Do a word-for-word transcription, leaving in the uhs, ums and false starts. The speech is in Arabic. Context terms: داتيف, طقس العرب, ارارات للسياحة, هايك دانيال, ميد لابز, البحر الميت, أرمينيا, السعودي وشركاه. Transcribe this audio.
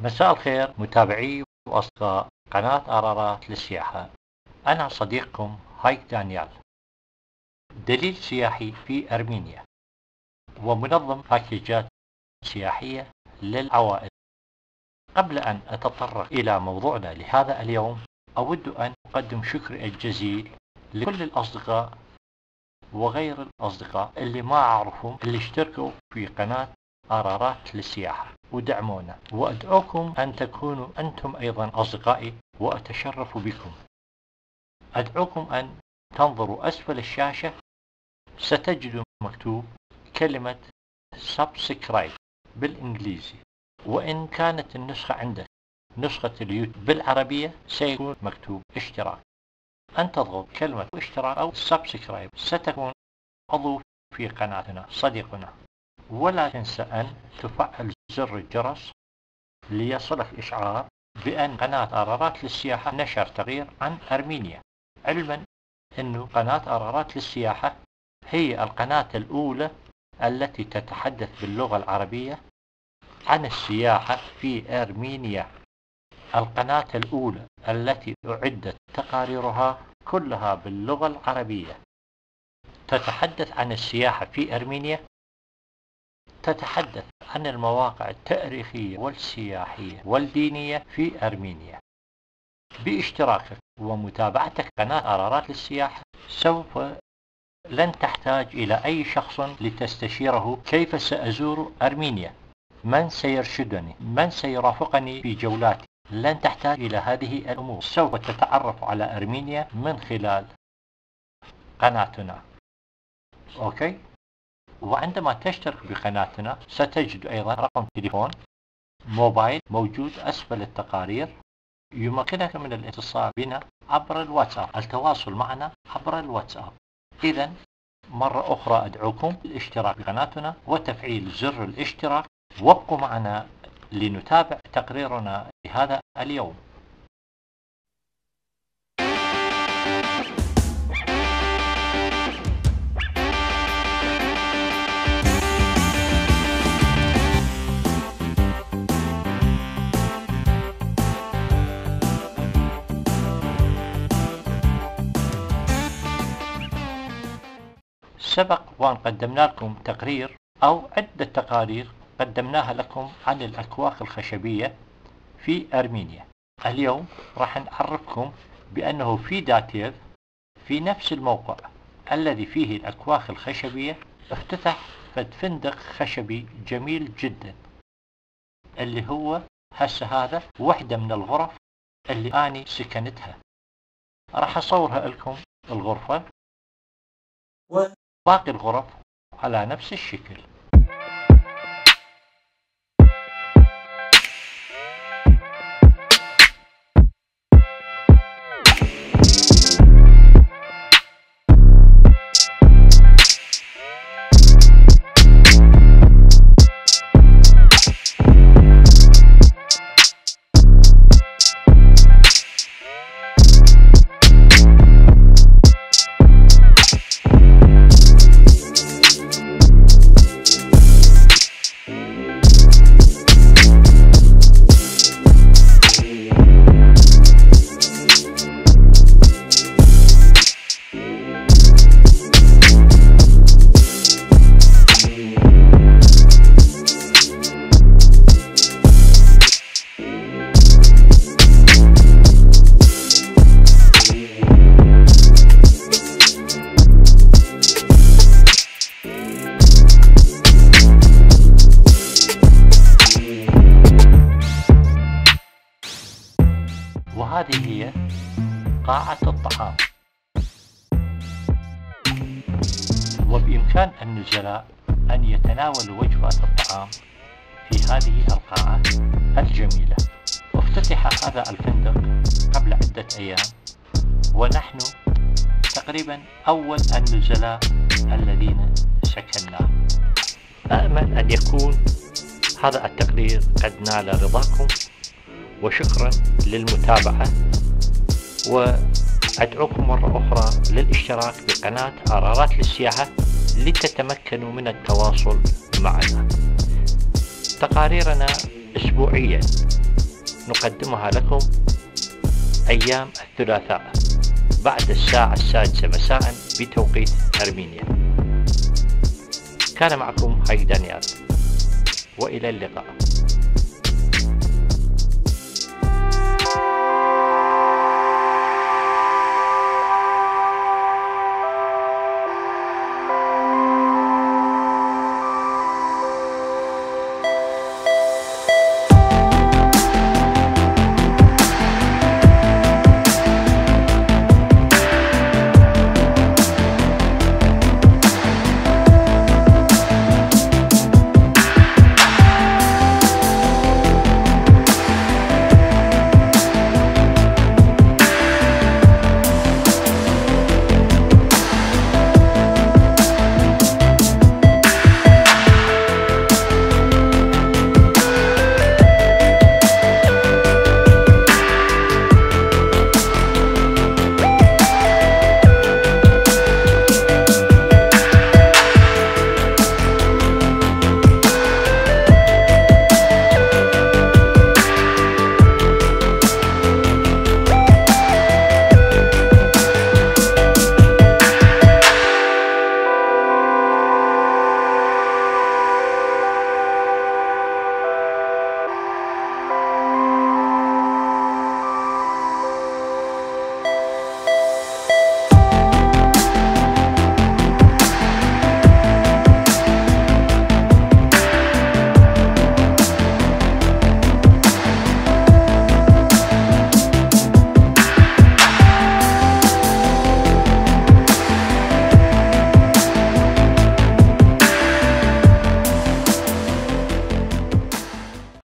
مساء الخير متابعي وأصدقاء قناة ارارات للسياحة، أنا صديقكم هايك دانيال، دليل سياحي في أرمينيا ومنظم باكيجات سياحية للعوائل. قبل أن أتطرق إلى موضوعنا لهذا اليوم، أود أن أقدم شكري الجزيل لكل الأصدقاء وغير الأصدقاء اللي ما أعرفهم اللي اشتركوا في قناة ارارات للسياحة ودعمونا، وأدعوكم أن تكونوا أنتم أيضا أصدقائي وأتشرف بكم. أدعوكم أن تنظروا أسفل الشاشة، ستجدوا مكتوب كلمة سبسكرايب بالإنجليزي، وإن كانت النسخة عندك نسخة اليوتيوب بالعربية سيكون مكتوب اشتراك، أن تضغط كلمة اشتراك أو سبسكرايب ستكون عضو في قناتنا صديقنا. ولا تنسى أن تفعل زر الجرس ليصلك إشعار بأن قناة ارارات للسياحة نشر تغيير عن أرمينيا، علما أن قناة ارارات للسياحة هي القناة الأولى التي تتحدث باللغة العربية عن السياحة في أرمينيا، القناة الأولى التي أعدت تقاريرها كلها باللغة العربية تتحدث عن السياحة في أرمينيا، تتحدث عن المواقع التاريخية والسياحية والدينية في أرمينيا. باشتراكك ومتابعتك قناة ارارات للسياحة سوف لن تحتاج إلى أي شخص لتستشيره كيف سأزور أرمينيا، من سيرشدني، من سيرافقني في جولاتي، لن تحتاج إلى هذه الأمور. سوف تتعرف على أرمينيا من خلال قناتنا، أوكي؟ وعندما تشترك بقناتنا ستجد أيضا رقم تليفون موبايل موجود أسفل التقارير، يمكنك من الاتصال بنا عبر الواتساب، التواصل معنا عبر الواتساب. إذا مرة أخرى أدعوكم للاشتراك بقناتنا وتفعيل زر الاشتراك، وابقوا معنا لنتابع تقريرنا لهذا اليوم. سبق وأن قدمنا لكم تقرير أو عدة تقارير قدمناها لكم عن الأكواخ الخشبية في أرمينيا. اليوم راح نعرفكم بأنه في داتيف، في نفس الموقع الذي فيه الأكواخ الخشبية، افتتح فد فندق خشبي جميل جدا، اللي هو هسه هذا وحدة من الغرف اللي أني سكنتها، راح أصورها لكم الغرفة و باقي الغرف على نفس الشكل. وهذه هي قاعة الطعام، وبإمكان النزلاء أن يتناولوا وجبات الطعام في هذه القاعة الجميلة. افتتح هذا الفندق قبل عدة أيام، ونحن تقريبا أول النزلاء الذين سكنناه. أأمل أن يكون هذا التقرير قد نال رضاكم، وشكرا للمتابعة، وأدعوكم مرة أخرى للاشتراك بقناة ارارات للسياحة لتتمكنوا من التواصل معنا. تقاريرنا أسبوعيا نقدمها لكم أيام الثلاثاء بعد الساعة السادسة مساء بتوقيت أرمينيا. كان معكم هايك دانيال، وإلى اللقاء.